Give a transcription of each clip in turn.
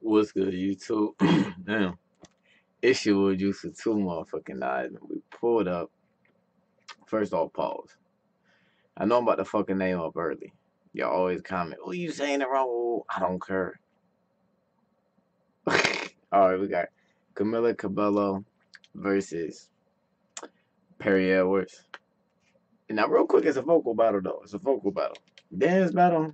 What's good, YouTube? Damn. It's your Wood Juice with two motherfucking eyes. We pulled up. First off, pause. I know I'm about to fucking name up early. Y'all always comment, oh, you saying it wrong. I don't care. Alright, we got Camila Cabello versus Perrie Edwards. And now, real quick, it's a vocal battle, though. It's a vocal battle. Dance battle.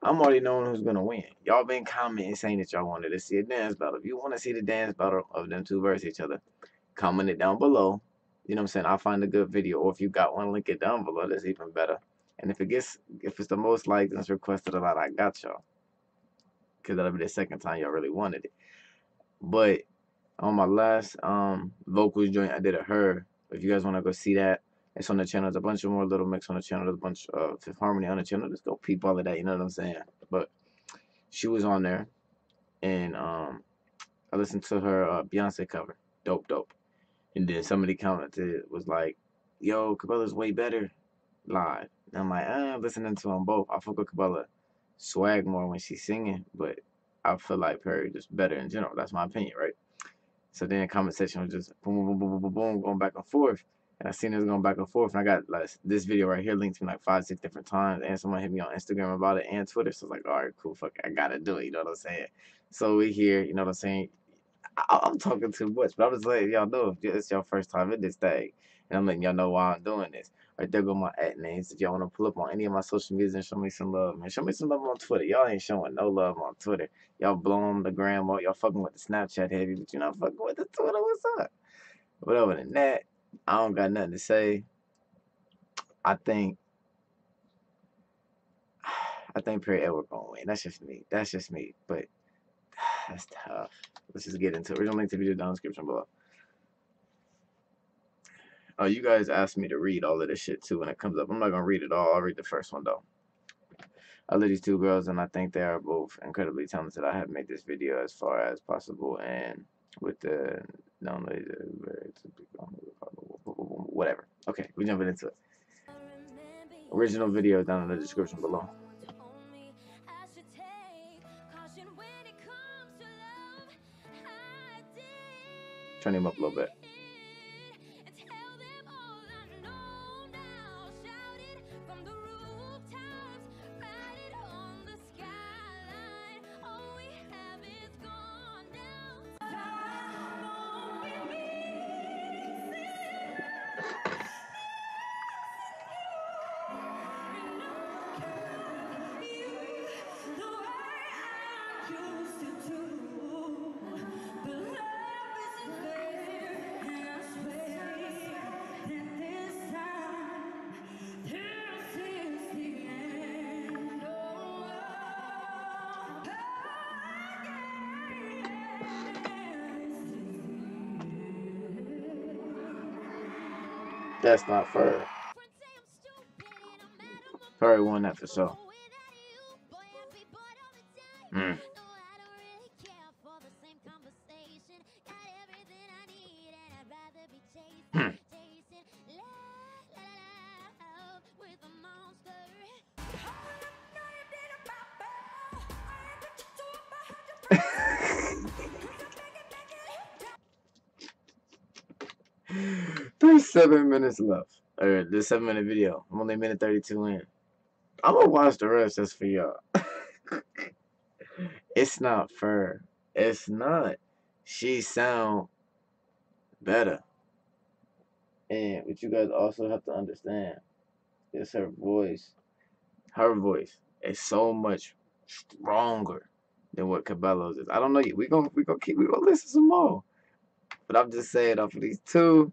I'm already knowing who's going to win. Y'all been commenting saying that y'all wanted to see a dance battle. If you want to see the dance battle of them two versus each other, comment it down below. You know what I'm saying? I'll find a good video. Or if you got one, link it down below. That's even better. And if it's the most liked and requested a lot, I got y'all. Because that'll be the second time y'all really wanted it. But on my last vocals joint, I did a Her. If you guys want to go see that, it's on the channel. There's a bunch of more Little Mix on the channel. There's a bunch of Fifth Harmony on the channel. Just go peep all of that. You know what I'm saying? But she was on there, and I listened to her Beyonce cover. Dope. And then somebody commented, was like, yo, Cabela's way better live. And I'm like, I'm listening to them both. I fuck with Cabela swag more when she's singing, but I feel like Perrie just better in general. That's my opinion, right? So then the comment section was just boom, going back and forth. And I seen this going back and forth, and I got like, this video right here linked to me like 5, 6 different times, and someone hit me on Instagram about it and Twitter. So I was like, all right, cool, fuck it, I gotta do it, you know what I'm saying? So we here, you know what I'm saying? I'm talking too much, but I'm just letting y'all know if it's your first time in this thing, and I'm letting y'all know why I'm doing this. Right there go my @names. If y'all want to pull up on any of my social medias and show me some love, man. Show me some love on Twitter. Y'all ain't showing no love on Twitter. Y'all blowing the gram up. Y'all fucking with the Snapchat heavy, but you're not fucking with the Twitter. What's up? But other than that, I don't got nothing to say. I think Perrie Edwards gonna win. That's just me. But that's tough. Let's just get into it. We're gonna link the video down in the description below. Oh, you guys asked me to read all of this shit too when it comes up. I'm not gonna read it all. I'll read the first one though. I love these two girls, and I think they are both incredibly talented. I have made this video as far as possible, and with the whatever. Okay, we're jumping into it. Original video down in the description below. Turn him up a little bit. That's not fair. Perrie won that for sure. There's 7 minutes left. Or the 7-minute video. I'm only minute 32 in. I'm gonna watch the rest just for y'all. It's not fair. It's not. She sound better. And what you guys also have to understand is her voice. Her voice is so much stronger than what Cabello's is. I don't know yet. We gonna listen some more. But I'm just saying off of these two.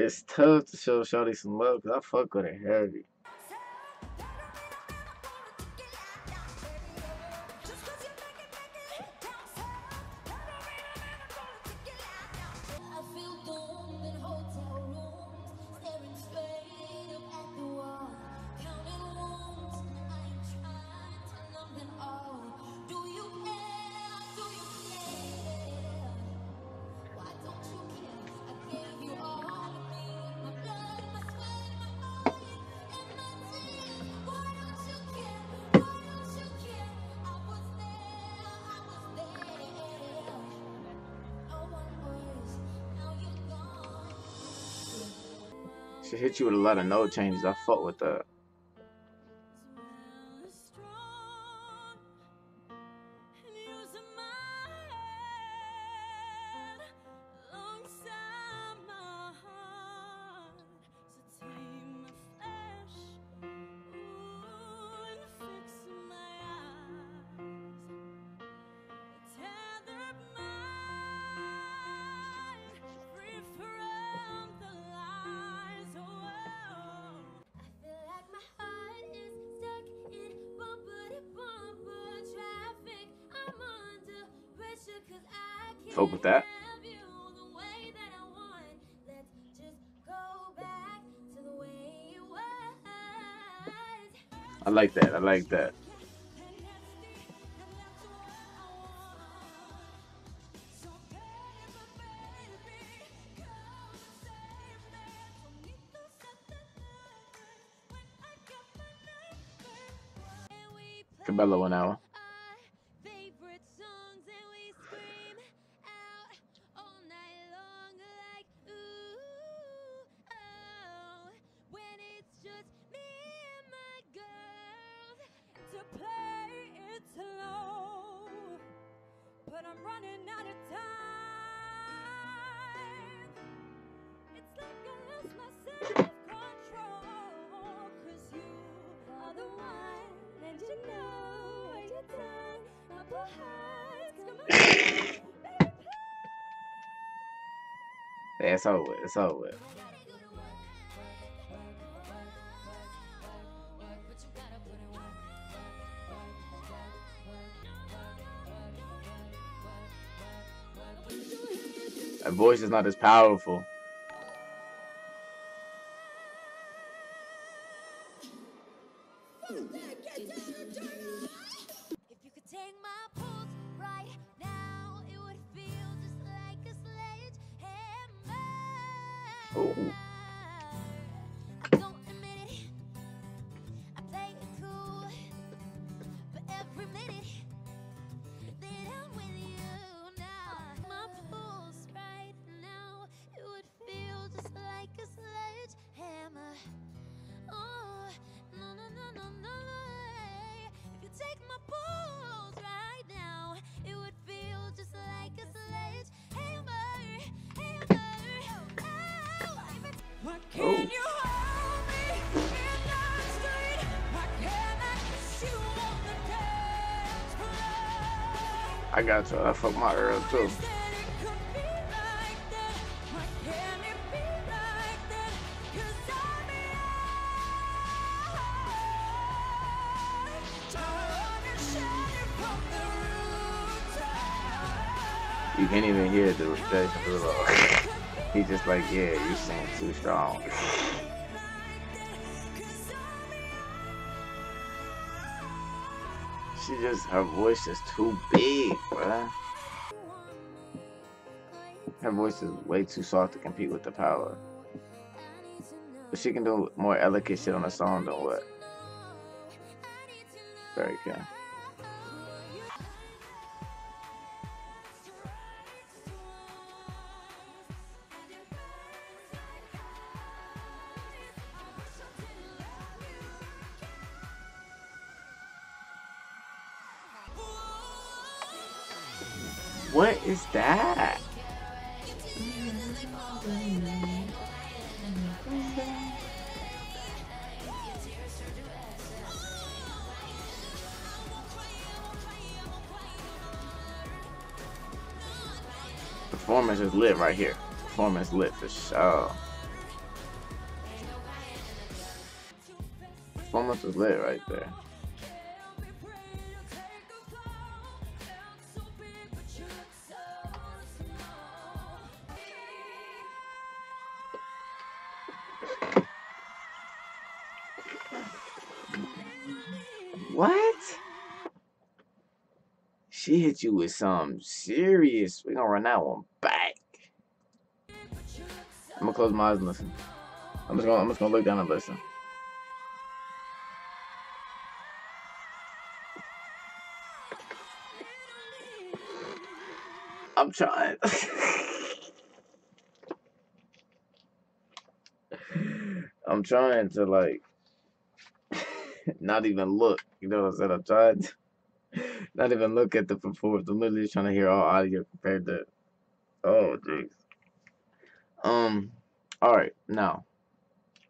It's tough to show Shawty some love because I fuck with it heavy. She hit you with a lot of note changes. I fuck with that. Fuck with that. I like that. I like that. Cabello 1 hour. Yeah, it's over. It's over. That voice is not as powerful. Ooh. I got you. I fucked my Earl too. You can't even hear the rejection. He's just like, yeah, you sing too strong. She just, her voice is too big, bruh. Her voice is way too soft to compete with the power. But she can do more elegant shit on a song than what? Very good. What is that? Performance is lit right here. Performance lit for sure. Performance is lit right there. What? She hit you with something serious. We're gonna run that one back. I'm gonna close my eyes and listen. I'm just gonna look down and listen. I'm trying. I'm trying to, like, not even look. You know what I said? I'm trying to not even look at the performance. I'm literally trying to hear all audio compared to... Oh, jeez. Alright, now.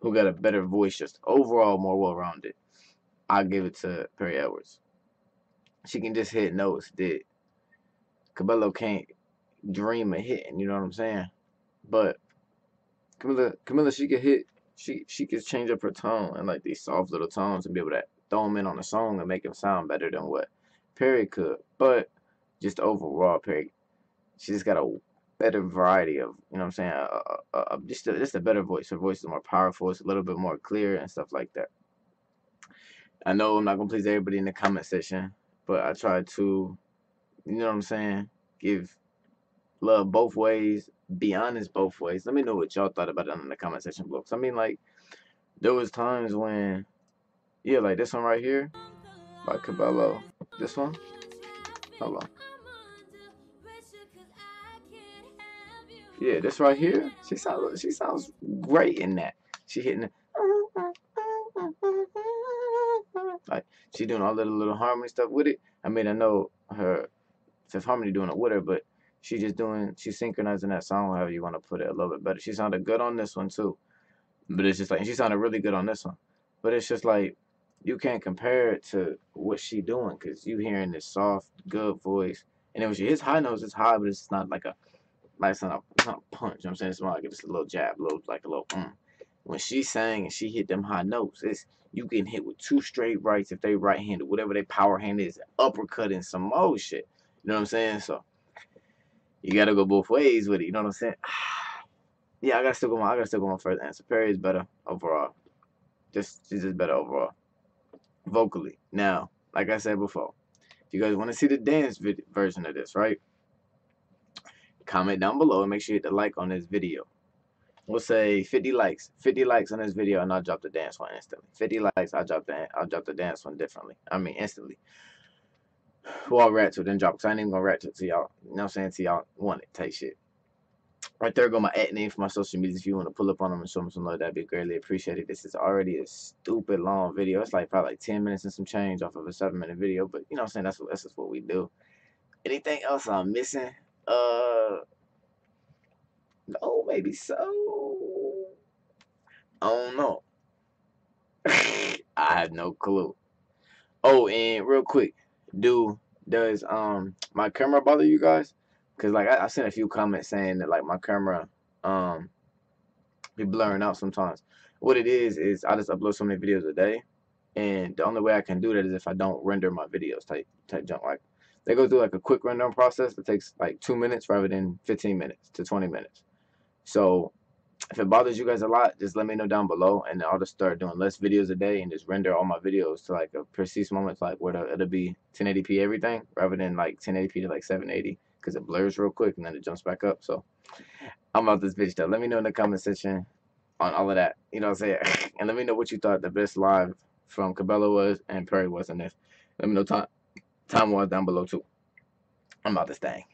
Who got a better voice, just overall more well-rounded? I give it to Perrie Edwards. She can just hit notes that Cabello can't dream of hitting, you know what I'm saying? But Camila, she can hit, she can change up her tone and like these soft little tones and be able to throw them in on a song and make them sound better than what Perrie could. But just overall, Perrie, she just got a better variety of, you know what I'm saying, just a better voice. Her voice is more powerful. It's a little bit more clear and stuff like that. I know I'm not going to please everybody in the comment section, but I try to, you know what I'm saying, give love both ways, be honest both ways. Let me know what y'all thought about it in the comment section below. I mean, like, there was times when, yeah, like this one right here by Cabello. This one? Hold on. Yeah, this right here, she sounds great in that. She hitting it. Like, she doing all the little harmony stuff with it. I mean, I know her Fifth Harmony doing it with her, but she just doing, she's synchronizing that song, however you want to put it, a little bit better. She sounded good on this one, too. But it's just like, she sounded really good on this one. But it's just like, you can't compare it to what she doing, because you hearing this soft, good voice. And then when she hits high notes, it's high, but it's not like a, like it's not a punch, you know what I'm saying? It's more like just a little jab, a little. When she sang and she hit them high notes, it's, you getting hit with two straight rights if they right-handed, whatever their power hand is, uppercut and some old shit. You know what I'm saying? So you gotta go both ways with it. You know what I'm saying? Yeah, I gotta still go my first answer. Perrie is better overall. She's just better overall, vocally. Now, like I said before, if you guys want to see the dance version of this, right? Comment down below and make sure you hit the like on this video. We'll say 50 likes. 50 likes on this video, and I'll drop the dance one instantly. 50 likes, I'll drop the dance one differently. I mean, instantly. Well, I'll rat to it, then drop it, because I ain't even going to rat to it to y'all. You know what I'm saying? To y'all want it, type shit. Right there go my @ name for my social medias. If you want to pull up on them and show them some love, that'd be greatly appreciated. This is already a stupid long video. It's like probably like 10 minutes and some change off of a 7-minute video. But, you know what I'm saying? That's just what we do. Anything else I'm missing? No, maybe so. I don't know. I have no clue. Oh, and real quick, does my camera bother you guys? Cause like I've seen a few comments saying that like my camera be blurring out sometimes. What it is I just upload so many videos a day, and the only way I can do that is if I don't render my videos type junk. Like they go through like a quick rendering process that takes like 2 minutes rather than 15 minutes to 20 minutes. So if it bothers you guys a lot, just let me know down below, and I'll just start doing less videos a day and just render all my videos to like a precise moment, like where it'll be 1080p everything rather than like 1080p to like 780, because it blurs real quick and then it jumps back up. So I'm out this bitch though. Let me know in the comment section on all of that. You know what I'm saying? And let me know what you thought the best live from Cabello was and Perrie was in this. Let me know time was down below too. I'm out this thing.